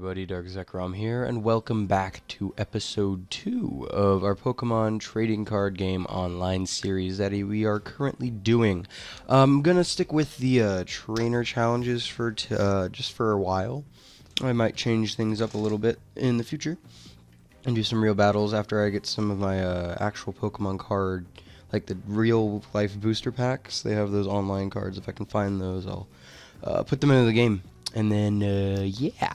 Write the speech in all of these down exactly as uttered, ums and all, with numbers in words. everybody, Dark Zekrom here, and welcome back to episode two of our Pokémon Trading Card Game Online series that we are currently doing. I'm gonna stick with the uh, trainer challenges for t uh, just for a while. I might change things up a little bit in the future and do some real battles after I get some of my uh, actual Pokémon card, like the real life booster packs. They have those online cards. If I can find those, I'll uh, put them into the game. And then, uh, yeah.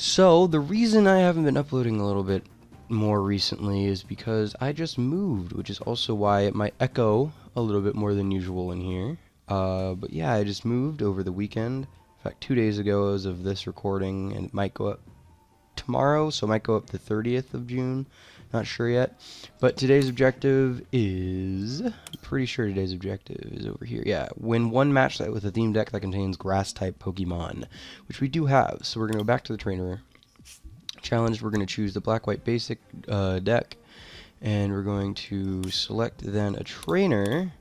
So, the reason I haven't been uploading a little bit more recently is because I just moved, which is also why it might echo a little bit more than usual in here. Uh, but yeah, I just moved over the weekend. In fact, two days ago as of this recording, and it might go up tomorrow, so it might go up the thirtieth of June. Not sure yet. But today's objective is... I'm pretty sure today's objective is over here. Yeah, win one match with a theme deck that contains grass-type Pokemon, which we do have. So we're going to go back to the trainer challenge. We're going to choose the black-white basic uh, deck, and we're going to select then a trainer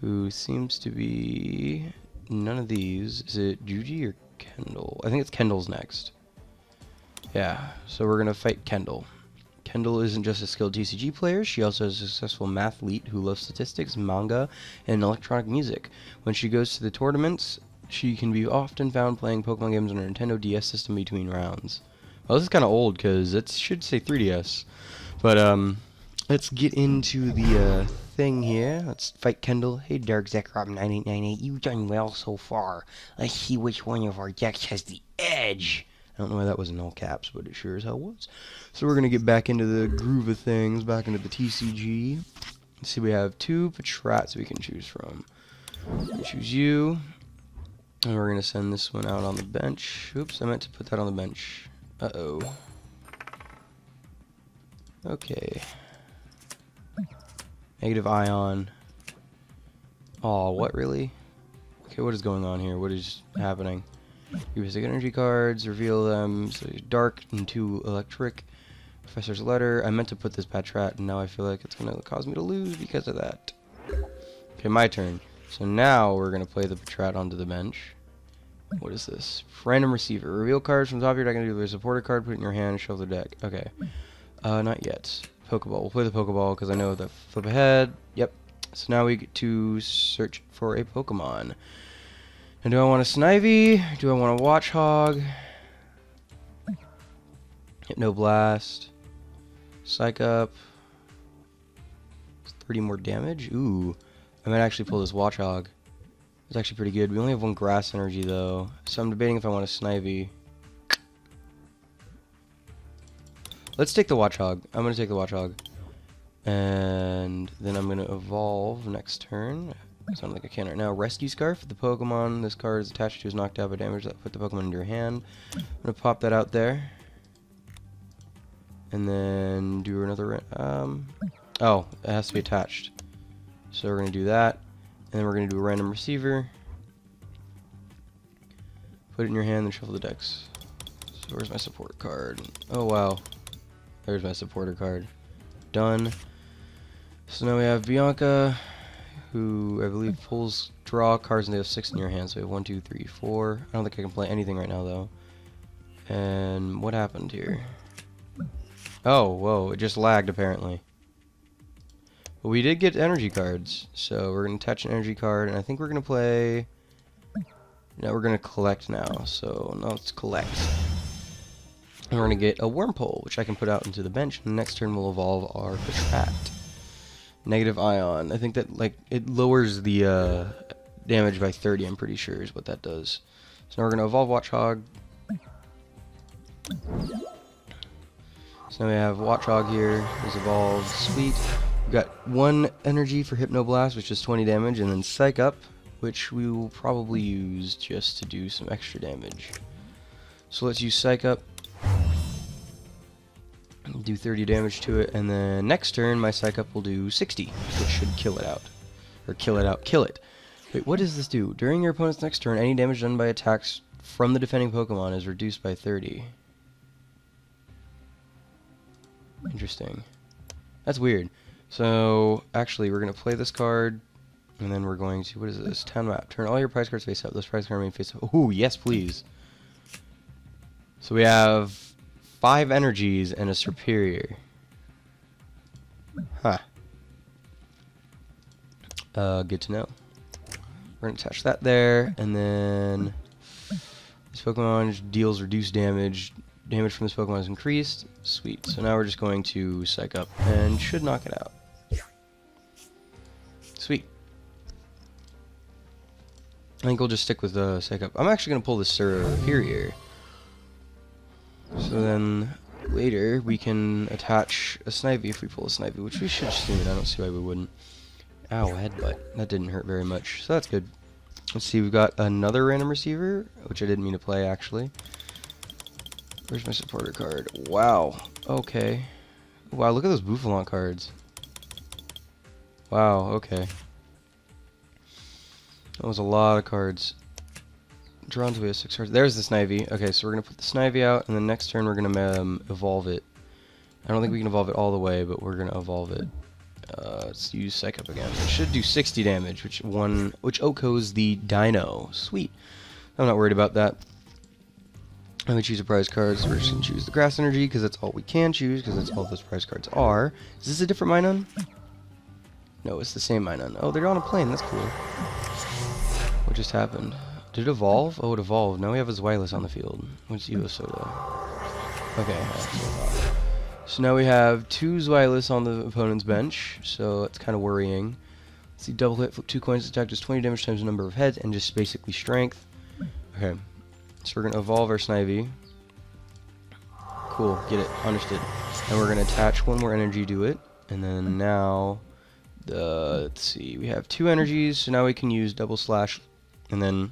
who seems to be none of these. Is it Juji or Kendall? I think it's Kendall's next. Yeah, so we're going to fight Kendall. Kendall isn't just a skilled T C G player, she also is a successful mathlete who loves statistics, manga, and electronic music. When she goes to the tournaments, she can be often found playing Pokemon games on her Nintendo D S system between rounds. Well, this is kind of old, because it should say three D S. But, um, let's get into the, uh, thing here. Let's fight Kendall. Hey, Dark Zekrom nine eight nine eight, you've done well so far. Let's see which one of our decks has the edge. I don't know why that was in all caps, but it sure as hell was. So we're going to get back into the groove of things, back into the T C G. Let's see, we have two Patrats we can choose from. We can choose you. And we're going to send this one out on the bench. Oops, I meant to put that on the bench. Uh-oh. Okay. Negative Ion. Aw, what, really? Okay, what is going on here? What is happening? Your basic energy cards, reveal them, so dark and two electric. Professor's letter. I meant to put this Patrat, and now I feel like it's going to cause me to lose because of that. Okay, my turn. So now we're going to play the Patrat onto the bench. What is this? Random receiver. Reveal cards from the top of your deck and do a supporter card, put it in your hand, and shuffle the deck. Okay. Uh, not yet. Pokeball. We'll play the Pokeball because I know the flip ahead. Yep. So now we get to search for a Pokemon. And do I want a Snivy? Do I want a Watchog? Hypnoblast. Psych Up. thirty more damage? Ooh. I might actually pull this Watchog. It's actually pretty good. We only have one grass energy though. So I'm debating if I want a Snivy. Let's take the Watchog. I'm going to take the Watchog. And then I'm going to evolve next turn. Sound like I can right now. Rescue Scarf. The Pokemon this card is attached to is knocked out by damage. That put the Pokemon into your hand. I'm gonna pop that out there, and then do another. Um, oh, it has to be attached. So we're gonna do that, and then we're gonna do a random receiver. Put it in your hand, then shuffle the decks. So where's my support card? Oh wow, there's my supporter card. Done. So now we have Bianca, who I believe pulls draw cards, and they have six in your hand, so we have one, two, three, four. I don't think I can play anything right now though. And what happened here? Oh, whoa, it just lagged apparently. But we did get energy cards, so we're gonna attach an energy card, and I think we're gonna play. Now we're gonna collect now, so now let's collect. And we're gonna get a Wurmple, which I can put out into the bench, and next turn we'll evolve our Patrat. Negative Ion. I think that, like, it lowers the uh, damage by thirty, I'm pretty sure is what that does. So now we're going to evolve Watchog. So now we have Watchog here, who's evolved. Sweet. We've got one energy for Hypnoblast, which is twenty damage, and then Psych Up, which we will probably use just to do some extra damage. So let's use Psych Up. Do thirty damage to it, and then next turn my Psych Up will do sixty, which should kill it out. Or kill it out, kill it. Wait, what does this do? During your opponent's next turn, any damage done by attacks from the defending Pokemon is reduced by thirty. Interesting. That's weird. So, actually, we're going to play this card, and then we're going to, what is this? Town map. Turn all your prize cards face up. Those prize cards remain face up. Ooh, yes, please. So we have five energies and a superior. Huh. Uh, good to know. We're going to attach that there, and then this Pokemon deals reduced damage. Damage from this Pokemon is increased. Sweet. So now we're just going to Psych Up and should knock it out. Sweet. I think we'll just stick with the Psych Up. I'm actually going to pull the Superior. So then later we can attach a Snivy if we pull a Snivy, which we should soon. I don't see why we wouldn't. Ow, headbutt. That didn't hurt very much, so that's good. Let's see, we've got another random receiver, which I didn't mean to play, actually. Where's my supporter card? Wow. Okay. Wow, look at those Buffalant cards. Wow, okay. That was a lot of cards. Drawn to a six cards. There's the Snivy. Okay, so we're going to put the Snivy out, and then next turn we're going to um, evolve it. I don't think we can evolve it all the way, but we're going to evolve it. Uh, let's use Psych Up again. It should do sixty damage, which one, which Oko's the Dino. Sweet. I'm not worried about that. I'm going to choose a prize card, so we're just going to choose the Grass Energy, because that's all we can choose, because that's all those prize cards are. Is this a different Minun? No, it's the same Minun. Oh, they're on a plane. That's cool. What just happened? Did it evolve? Oh, it evolved. Now we have a Zweilous on the field. What's Eevee? Okay. So now we have two Zweilous on the opponent's bench, so that's kind of worrying. Let's see, double hit, flip two coins, attack does twenty damage times the number of heads, and just basically strength. Okay, so we're going to evolve our Snivy. Cool, get it, understood. And we're going to attach one more energy to it, and then now, uh, let's see, we have two energies, so now we can use double slash, and then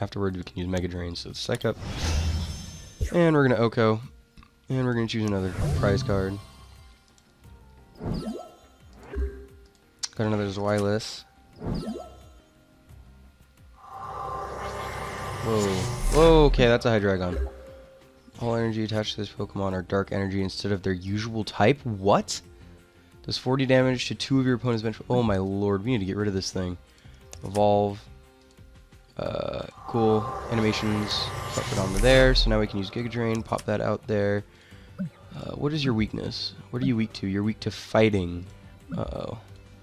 afterwards we can use Mega Drain, so it's Psych Up. And we're going to Oko. And we're going to choose another prize card. Got another Zweilous. Whoa. Whoa, okay, that's a Hydreigon. All energy attached to this Pokemon are dark energy instead of their usual type. What? Does forty damage to two of your opponent's bench. Oh my lord, we need to get rid of this thing. Evolve. Uh, cool. Animations. Pop it onto there. So now we can use Giga Drain. Pop that out there. Uh, what is your weakness? What are you weak to? You're weak to fighting. Uh-oh.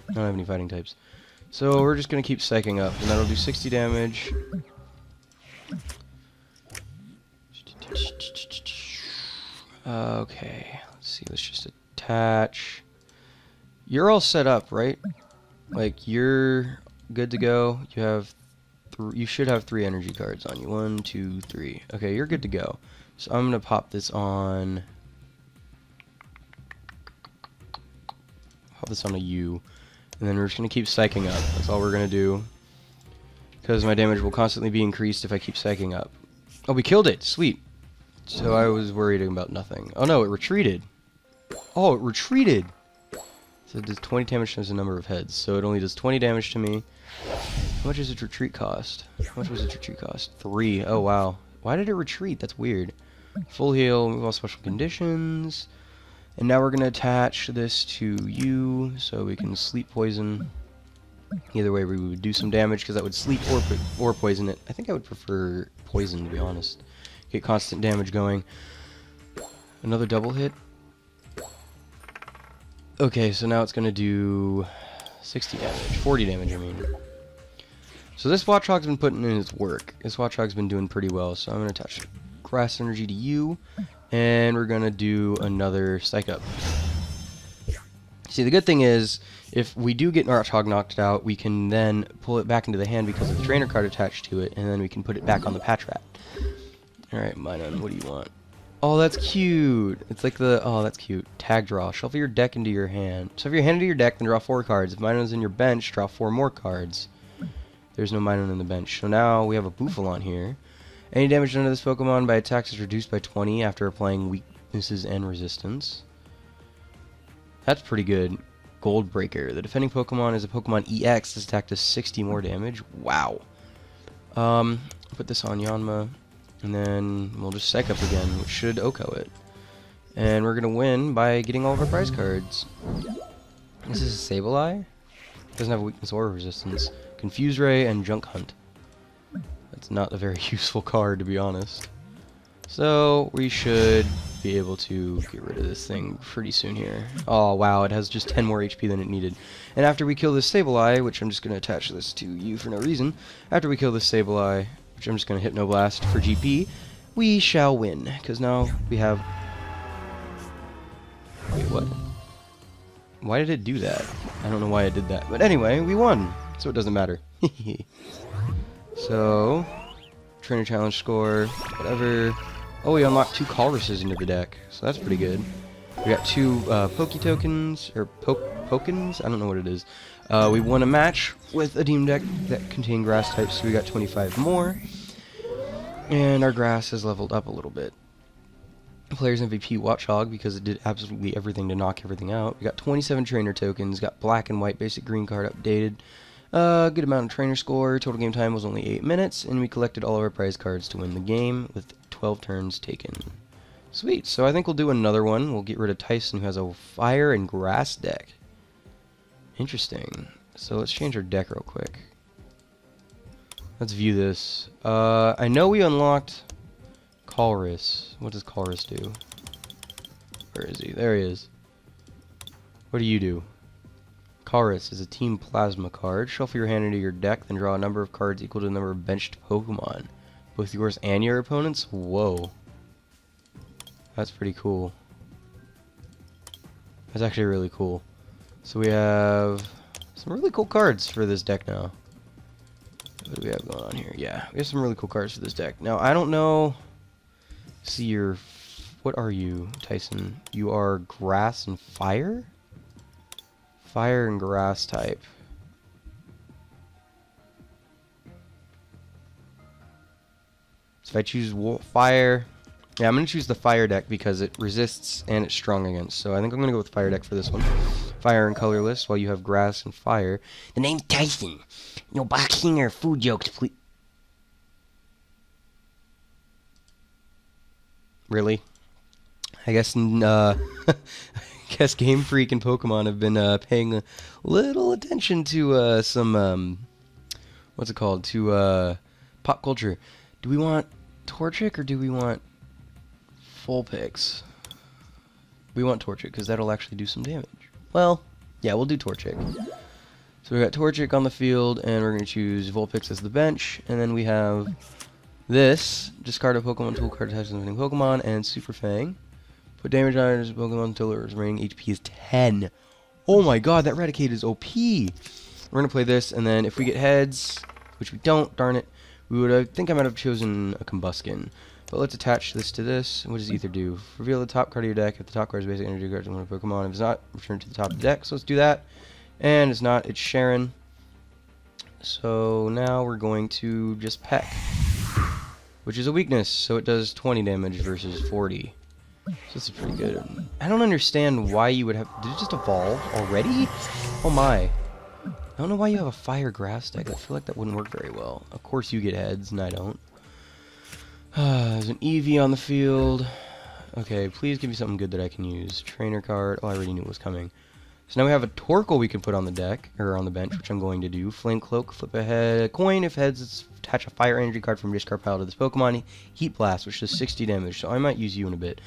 I don't have any fighting types. So we're just going to keep psyching up. And that'll do sixty damage. Uh, okay. Let's see. Let's just attach. You're all set up, right? Like, you're good to go. You have... You should have three energy cards on you. One, two, three. Okay, you're good to go. So I'm going to pop this on... Pop this on a U. And then we're just going to keep psyching up. That's all we're going to do. Because my damage will constantly be increased if I keep psyching up. Oh, we killed it! Sweet! So I was worried about nothing. Oh no, it retreated! Oh, it retreated! So it does twenty damage times the number of heads. So it only does twenty damage to me. How much is its retreat cost? How much was its retreat cost? Three. Oh, wow. Why did it retreat? That's weird. Full heal, move all special conditions. And now we're going to attach this to you so we can sleep poison. Either way, we would do some damage because that would sleep or, or poison it. I think I would prefer poison, to be honest. Get constant damage going. Another double hit. Okay, so now it's going to do sixty damage. forty damage, I mean. So this Watchog's been putting in its work. This Watchog's been doing pretty well, so I'm going to attach Grass Energy to you, and we're going to do another Psych Up. See, the good thing is, if we do get Watchog knocked out, we can then pull it back into the hand because of the trainer card attached to it, and then we can put it back on the Patch Rat. Alright, Minun, what do you want? Oh, that's cute! It's like the... Oh, that's cute. Tag draw. Shuffle your deck into your hand. Shuffle your hand into your deck, then draw four cards. If Minun's in your bench, draw four more cards. There's no Minun on the bench. So now we have a Buffalant here. Any damage done to this Pokemon by attacks is reduced by twenty after applying weaknesses and resistance. That's pretty good. Gold Breaker. The defending Pokemon is a Pokemon E X. This attack does sixty more damage. Wow. Um, put this on Yanma. And then we'll just Psych Up again, which should Oko it. And we're going to win by getting all of our prize cards. This is a Sableye. Doesn't have a weakness or resistance. Confuse Ray and Junk Hunt. That's not a very useful card, to be honest. So we should be able to get rid of this thing pretty soon here. Oh wow, it has just ten more H P than it needed. And after we kill this Sableye, which I'm just going to attach this to you for no reason, after we kill this Sableye, which I'm just going to Hypnoblast for G P, we shall win, because now we have... Wait, what? Why did it do that? I don't know why it did that. But anyway, we won, so it doesn't matter. So, trainer challenge score, whatever. Oh, we unlocked two Calrisses into the deck, so that's pretty good. We got two uh, Poke Tokens, or Poke Pokens? I don't know what it is. Uh, we won a match with a Deem deck that contained grass types, so we got twenty-five more. And our grass has leveled up a little bit. Player's M V P Watchog, because it did absolutely everything to knock everything out. We got twenty-seven trainer tokens, got black and white basic green card updated. Uh, good amount of trainer score, total game time was only eight minutes, and we collected all of our prize cards to win the game with twelve turns taken. Sweet, so I think we'll do another one. We'll get rid of Tyson, who has a fire and grass deck. Interesting. So let's change our deck real quick. Let's view this. Uh, I know we unlocked Calriss. What does Calriss do? Where is he? There he is. What do you do? Calriss is a Team Plasma card. Shuffle your hand into your deck, then draw a number of cards equal to the number of benched Pokemon. Both yours and your opponent's? Whoa. That's pretty cool. That's actually really cool. So we have some really cool cards for this deck now. What do we have going on here? Yeah, we have some really cool cards for this deck. Now, I don't know... See your... What are you, Tyson? You are grass and fire? Fire and grass type. So if I choose fire... Yeah, I'm going to choose the fire deck because it resists and it's strong against. So I think I'm going to go with fire deck for this one. Fire and colorless, while you have grass and fire. The name's Tyson. No boxing or food jokes, please. Really? I guess uh, I guess Game Freak and Pokemon have been uh, paying a little attention to uh, some um, what's it called? To uh, pop culture. Do we want Torchic or do we want Vulpix? We want Torchic because that'll actually do some damage. Well, yeah, we'll do Torchic. So we got Torchic on the field, and we're gonna choose Vulpix as the bench, and then we have this, discard a Pokemon tool card attached to the winning Pokemon, and Super Fang. Put damage on his Pokemon until its remaining H P is ten. Oh my god, that Raticate is O P! We're gonna play this, and then if we get heads, which we don't, darn it, we would, I think I might have chosen a Combusken. But let's attach this to this. What does Ether do? Reveal the top card of your deck. If the top card is basic energy card, you want a Pokemon. If it's not, return to the top of the deck. So let's do that. And it's not, it's Sharon. So now we're going to just peck, which is a weakness, so it does twenty damage versus forty. So this is pretty good. I don't understand why you would have... Did it just evolve already? Oh my. I don't know why you have a fire grass deck. I feel like that wouldn't work very well. Of course you get heads, and I don't. Uh, there's an Eevee on the field. Okay, please give me something good that I can use. Trainer card. Oh, I already knew it was coming. So now we have a Torkoal we can put on the deck, or on the bench, which I'm going to do. Flame Cloak, flip a head, a coin. If heads, it's attach a fire energy card from your discard pile to this Pokemon. Heat Blast, which does sixty damage, so I might use you in a bit.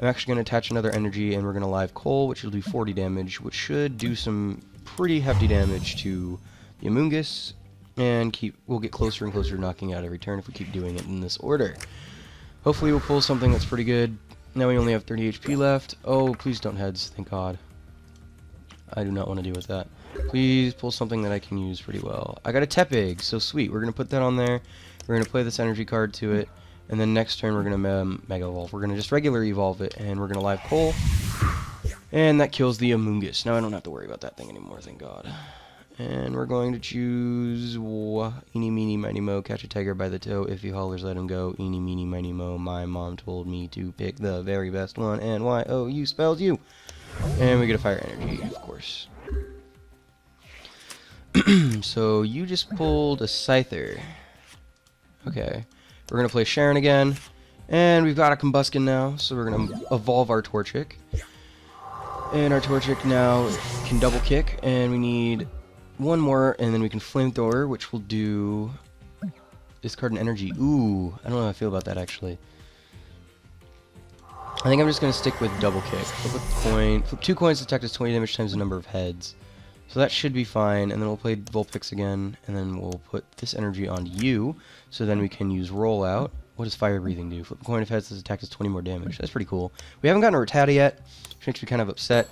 I'm actually going to attach another energy, and we're going to Live Coal, which will do forty damage, which should do some pretty hefty damage to the Amoongus, and keep we'll get closer and closer to knocking out every turn if we keep doing it in this order. Hopefully we'll pull something that's pretty good. Now we only have thirty H P left. Oh, please don't heads, thank god. I do not want to deal with that. Please pull something that I can use pretty well. I got a Tepig, so sweet. We're going to put that on there. We're going to play this energy card to it. And then next turn we're going to um, Mega Evolve. We're going to just regular evolve it. And we're going to Live Coal. And that kills the Amoongus. Now I don't have to worry about that thing anymore, thank god. And we're going to choose... Wah, eeny, meeny, miny, mo. Catch a tiger by the toe. If he hollers, let him go. Eeny, meeny, miny, mo. My mom told me to pick the very best one. And Y O U spells you. And we get a fire energy, of course. So you just pulled a Scyther. Okay. We're going to play Sharon again. And we've got a Combusken now. So we're going to evolve our Torchic. And our Torchic now can double kick. And we need one more. And then we can Flamethrower, which will do... Discard an energy. Ooh. I don't know how I feel about that, actually. I think I'm just going to stick with Double Kick. Flip a coin. Flip two coins to attack does twenty damage times the number of heads. So that should be fine, and then we'll play Vulpix again, and then we'll put this energy on you, so then we can use Rollout. What does Fire Breathing do? Flip a coin if heads does attack does twenty more damage. That's pretty cool. We haven't gotten a Rattata yet, which makes me kind of upset.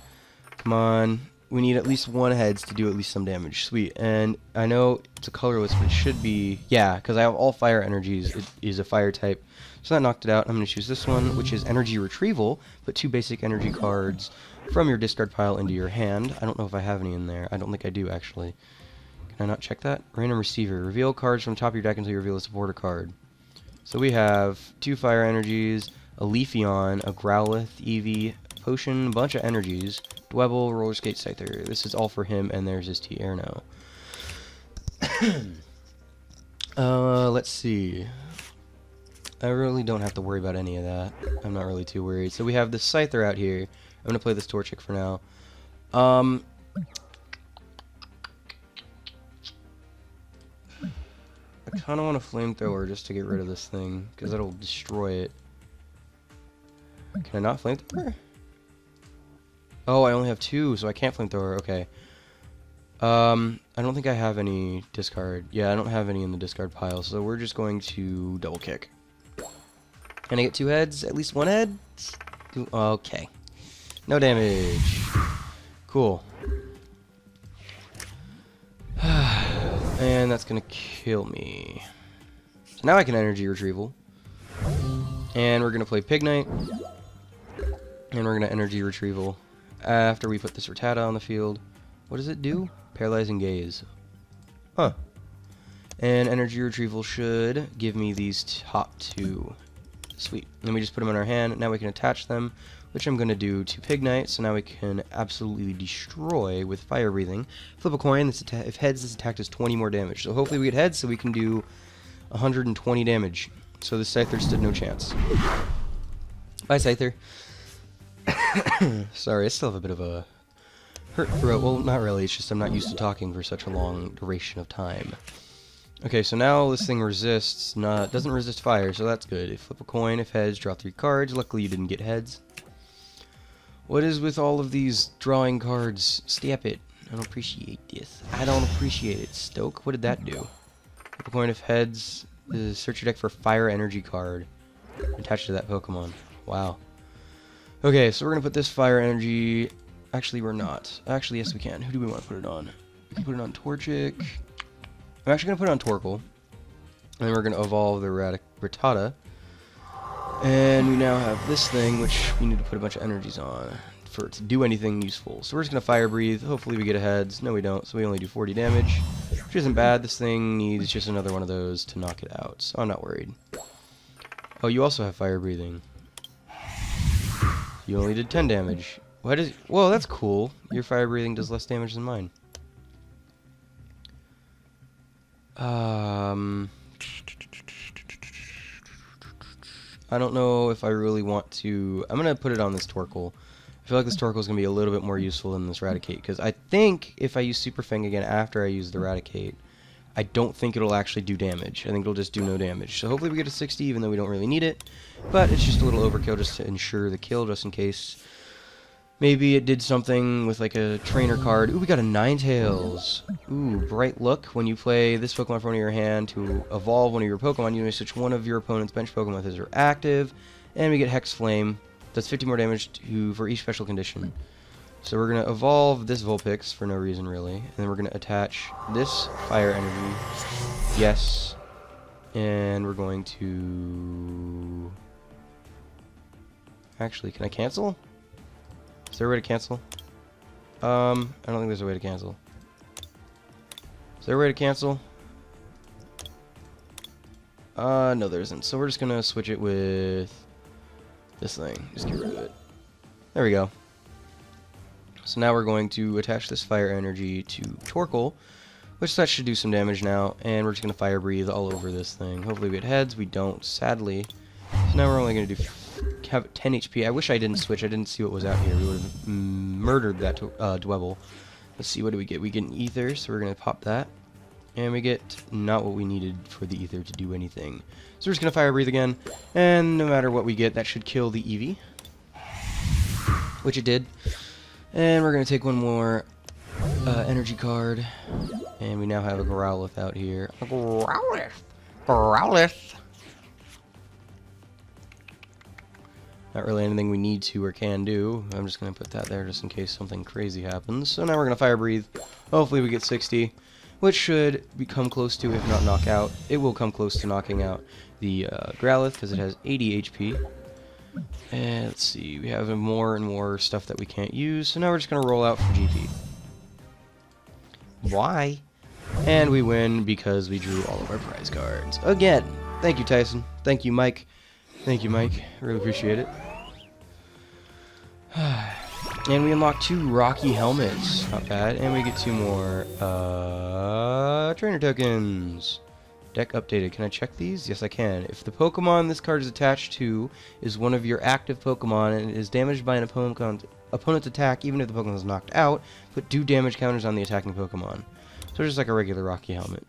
Come on. We need at least one heads to do at least some damage. Sweet. And I know it's a colorless, but it should be... Yeah, because I have all fire energies. It is a fire type. So that knocked it out. I'm going to choose this one, which is Energy Retrieval. Put two basic energy cards from your discard pile into your hand. I don't know if I have any in there. I don't think I do, actually. Can I not check that? Random Receiver. Reveal cards from the top of your deck until you reveal a supporter card. So we have two fire energies, a Leafeon, a Growlithe, Eevee, Potion, bunch of energies, Dwebble, Roller Skate, Scyther. This is all for him, and there's his Tierno. uh, let's see. I really don't have to worry about any of that. I'm not really too worried. So we have this Scyther out here. I'm gonna play this Torchic for now. Um, I kind of want a Flamethrower just to get rid of this thing, because that'll destroy it. Can I not Flamethrower? Oh, I only have two, so I can't Flamethrower. Okay. Um, I don't think I have any discard. Yeah, I don't have any in the discard pile, so we're just going to Double Kick. Can I get two heads? At least one head? Two. Okay. No damage. Cool. And that's going to kill me. So now I can Energy Retrieval. And we're going to play Pignite. And we're going to Energy Retrieval. After we put this Rattata on the field. What does it do? Paralyzing Gaze. Huh. And Energy Retrieval should give me these top two. Sweet. Then we just put them in our hand. Now we can attach them, which I'm going to do to Pignite. So now we can absolutely destroy with Fire Breathing. Flip a coin. This atta if heads, this attack does twenty more damage. So hopefully we get heads so we can do one hundred twenty damage. So the Scyther stood no chance. Bye, Scyther. Sorry, I still have a bit of a hurt throat. Well, not really. It's just I'm not used to talking for such a long duration of time. Okay, so now this thing resists. Not doesn't resist fire, so that's good. If flip a coin, if heads, draw three cards. Luckily, you didn't get heads. What is with all of these drawing cards? Stop it. I don't appreciate this. I don't appreciate it. Stoke, what did that do? Flip a coin, if heads. Uh, search your deck for a fire energy card attached to that Pokemon. Wow. Okay, so we're gonna put this fire energy. Actually, we're not. Actually, yes, we can. Who do we want to put it on? We can put it on Torchic. I'm actually gonna put it on Torkoal, and then we're gonna evolve the Rattata. And we now have this thing, which we need to put a bunch of energies on for it to do anything useful. So we're just gonna Fire Breathe. Hopefully, we get a heads. No, we don't. So we only do forty damage. Which isn't bad. This thing needs just another one of those to knock it out, so I'm not worried. Oh, you also have Fire Breathing. You only did ten damage. What is? Whoa, that's cool. Your Fire Breathing does less damage than mine. Um, I don't know if I really want to. I'm gonna put it on this Torkoal. I feel like this Torkoal is going to be a little bit more useful than this Raticate, because I think if I use Super Fang again after I use the Raticate, I don't think it'll actually do damage. I think it'll just do no damage. So hopefully we get a sixty, even though we don't really need it, but it's just a little overkill just to ensure the kill, just in case. Maybe it did something with like a trainer card. Ooh, we got a Ninetales. Ooh, Bright Look. When you play this Pokemon from your hand to evolve one of your Pokemon, you may switch one of your opponent's bench Pokemon with his or active, and we get Hex Flame. That's fifty more damage to, for each special condition. So we're going to evolve this Vulpix for no reason, really. And then we're going to attach this Fire Energy. Yes. And we're going to... Actually, can I cancel? Is there a way to cancel? Um, I don't think there's a way to cancel. Is there a way to cancel? Uh, no, there isn't. So we're just going to switch it with... this thing. Just get rid of it. There we go. So now we're going to attach this fire energy to Torkoal, which that should do some damage now, and we're just going to Fire Breathe all over this thing. Hopefully we get heads. We don't, sadly. So now we're only going to do have ten H P. I wish I didn't switch. I didn't see what was out here. We would have murdered that uh, Dwebble. Let's see. What do we get? We get an Ether, so we're going to pop that. And we get not what we needed for the Ether to do anything. So we're just going to Fire Breathe again. And no matter what we get, that should kill the Eevee. which it did. And we're going to take one more uh, energy card. And we now have a Growlithe out here. A Growlithe! Growlithe! Not really anything we need to or can do. I'm just going to put that there just in case something crazy happens. So now we're going to Fire Breathe. Hopefully we get sixty, which should become close to, if not knock out. It will come close to knocking out the uh, Growlithe because it has eighty H P. And let's see, we have more and more stuff that we can't use, so now we're just going to roll out for G P. Why? And we win because we drew all of our prize cards. Again! Thank you, Tyson. Thank you, Mike. Thank you, Mike. Really appreciate it. And we unlock two Rocky Helmets. Not bad. And we get two more uh, trainer tokens. Deck updated. Can I check these? Yes, I can. If the Pokemon this card is attached to is one of your active Pokemon and is damaged by an opponent, opponent's attack, even if the Pokemon is knocked out, put two damage counters on the attacking Pokemon. So just like a regular Rocky Helmet.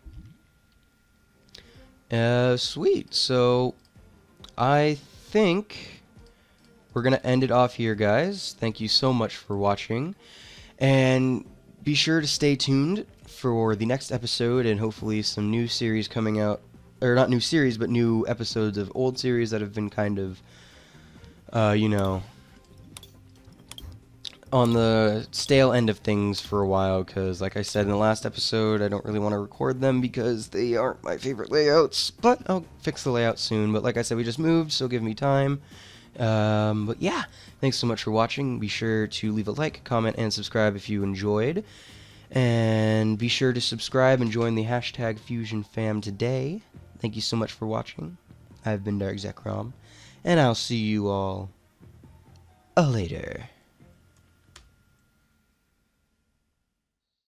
Uh, sweet. So I think we're going to end it off here, guys. Thank you so much for watching. And be sure to stay tuned for the next episode, and hopefully some new series coming out, or not new series, but new episodes of old series that have been kind of, uh, you know, on the stale end of things for a while, because like I said in the last episode, I don't really want to record them because they aren't my favorite layouts, but I'll fix the layout soon. But like I said, we just moved, so give me time. Um, but yeah, thanks so much for watching. Be sure to leave a like, comment, and subscribe if you enjoyed. And be sure to subscribe and join the hashtag FusionFam today. Thank you so much for watching. I've been Dark Zekrom, and I'll see you all later.